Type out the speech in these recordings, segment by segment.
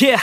Yeah,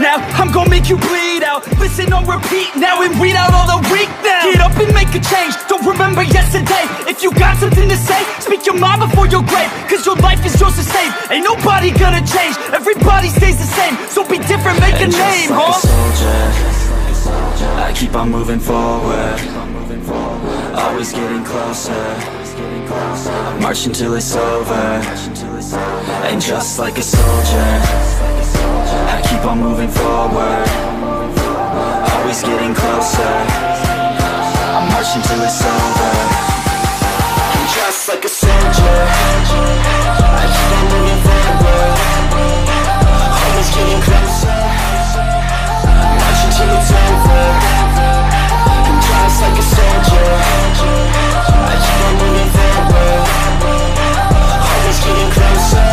now, I'm gonna make you bleed out. Listen on repeat now and weed out all the weak now. Get up and make a change, don't remember yesterday. If you got something to say, speak your mind before your grave, cause your life is yours to save. Ain't nobody gonna change, everybody stays the same. So be different, make and a name, like huh? A soldier, I keep on moving forward, always getting closer. I'm marching till it's over. And just like a soldier, I keep on moving forward, always getting closer. I'm marching till it's over. I'm just like a soldier, I keep on moving forward, always getting closer. I'm marching till it's over. I'm just like a soldier, I keep on moving forward, always getting closer.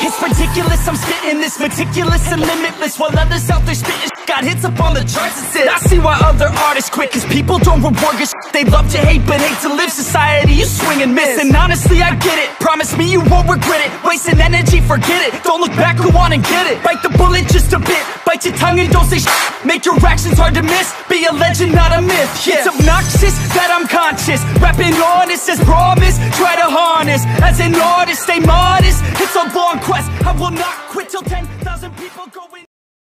It's ridiculous, I'm spitting this meticulous and limitless, while others out there spitting got hits up on the charts and sit. I see why other artists quit, cause people don't reward your they love to hate but hate to live. Society, you swing and miss, and honestly I get it, promise me you won't regret it. Wasting energy, forget it, don't look back, go on and get it. Bite the bullet just a bit, bite your tongue and don't say shit. Make your actions hard to miss, be a legend, not a myth. It's obnoxious that I'm conscious, rapping honest as promise. Try to harness, as an artist, stay modest. It's a long quest, I will not quit till 10,000 people